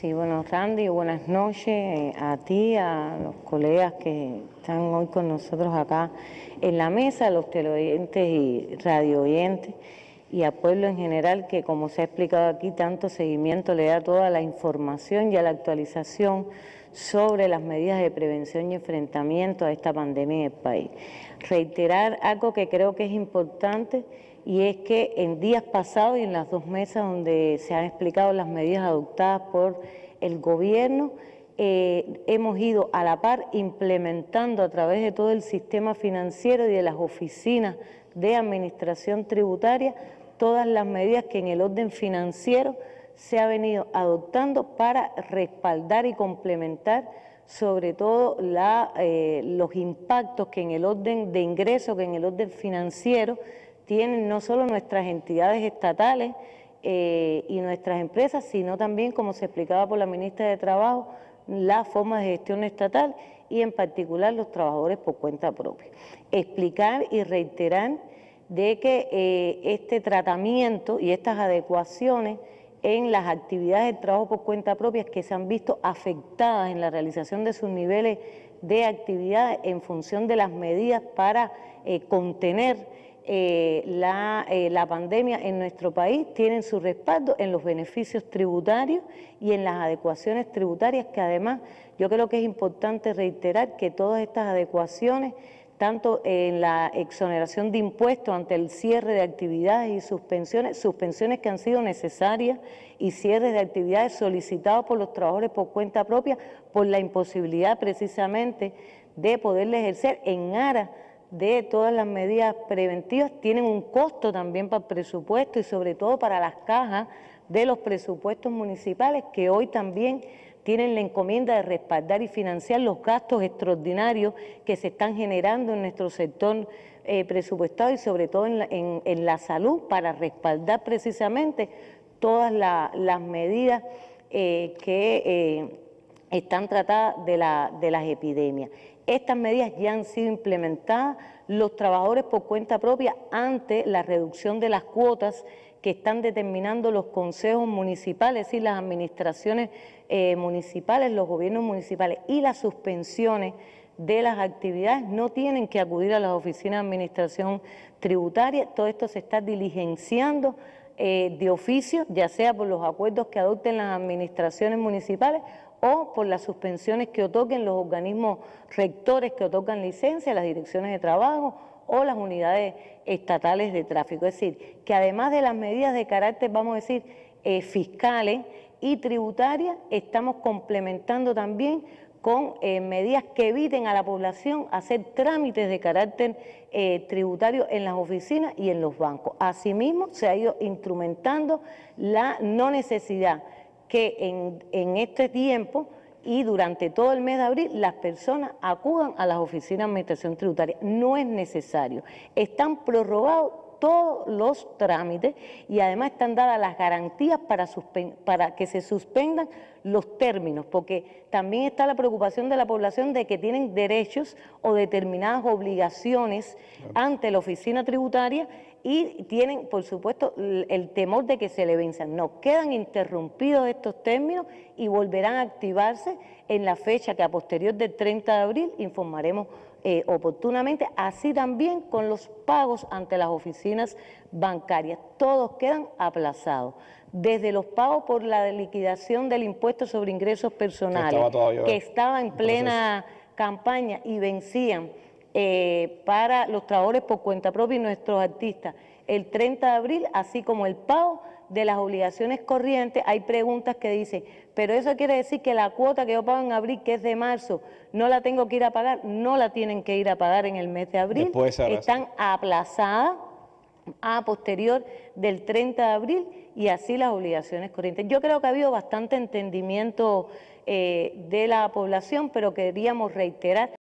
Sí, bueno, Randy, buenas noches a ti, a los colegas que están hoy con nosotros acá en la mesa, a los teleoyentes y radiooyentes, y al pueblo en general que, como se ha explicado aquí, tanto seguimiento le da toda la información y a la actualización sobre las medidas de prevención y enfrentamiento a esta pandemia en el país. Reiterar algo que creo que es importante, y es que en días pasados y en las dos mesas donde se han explicado las medidas adoptadas por el gobierno, hemos ido a la par implementando a través de todo el sistema financiero y de las oficinas de administración tributaria todas las medidas que en el orden financiero se ha venido adoptando para respaldar y complementar sobre todo los impactos que en el orden de ingreso, que en el orden financiero tienen no solo nuestras entidades estatales y nuestras empresas, sino también, como se explicaba por la ministra de Trabajo, la forma de gestión estatal y en particular los trabajadores por cuenta propia. Explicar y reiterar de que este tratamiento y estas adecuaciones en las actividades de trabajo por cuenta propia que se han visto afectadas en la realización de sus niveles de actividad en función de las medidas para contener la pandemia en nuestro país, tienen su respaldo en los beneficios tributarios y en las adecuaciones tributarias, que además yo creo que es importante reiterar que todas estas adecuaciones, tanto en la exoneración de impuestos ante el cierre de actividades y suspensiones que han sido necesarias y cierres de actividades solicitados por los trabajadores por cuenta propia por la imposibilidad precisamente de poderle ejercer en aras de todas las medidas preventivas, tienen un costo también para el presupuesto y sobre todo para las cajas de los presupuestos municipales, que hoy también tienen la encomienda de respaldar y financiar los gastos extraordinarios que se están generando en nuestro sector presupuestado y sobre todo en la salud, para respaldar precisamente todas las medidas que están tratadas de las epidemias. Estas medidas ya han sido implementadas, los trabajadores por cuenta propia ante la reducción de las cuotas que están determinando los consejos municipales y las administraciones municipales, los gobiernos municipales, y las suspensiones de las actividades, no tienen que acudir a las oficinas de administración tributaria. Todo esto se está diligenciando de oficio, ya sea por los acuerdos que adopten las administraciones municipales o por las suspensiones que otorguen los organismos rectores que otorgan licencia, las direcciones de trabajo o las unidades estatales de tráfico. Es decir, que además de las medidas de carácter, vamos a decir, fiscales y tributarias, estamos complementando también con medidas que eviten a la población hacer trámites de carácter tributario en las oficinas y en los bancos. Asimismo, se ha ido instrumentando la no necesidad que en este tiempo y durante todo el mes de abril las personas acudan a las oficinas de administración tributaria. No es necesario. Están prorrogados todos los trámites y además están dadas las garantías para que se suspendan los términos, porque también está la preocupación de la población de que tienen derechos o determinadas obligaciones ante la oficina tributaria y tienen, por supuesto, el temor de que se le venzan. No, quedan interrumpidos estos términos y volverán a activarse en la fecha que a posterior del 30 de abril informaremos oportunamente, así también con los pagos ante las oficinas bancarias. Todos quedan aplazados. Desde los pagos por la liquidación del impuesto sobre ingresos personales, que estaba en plena campaña y vencían para los trabajadores por cuenta propia y nuestros artistas el 30 de abril, así como el pago de las obligaciones corrientes. Hay preguntas que dicen, pero eso quiere decir que la cuota que yo pago en abril, que es de marzo, no la tengo que ir a pagar. No la tienen que ir a pagar en el mes de abril, están aplazadas a posterior del 30 de abril y así las obligaciones corrientes. Yo creo que ha habido bastante entendimiento de la población, pero queríamos reiterar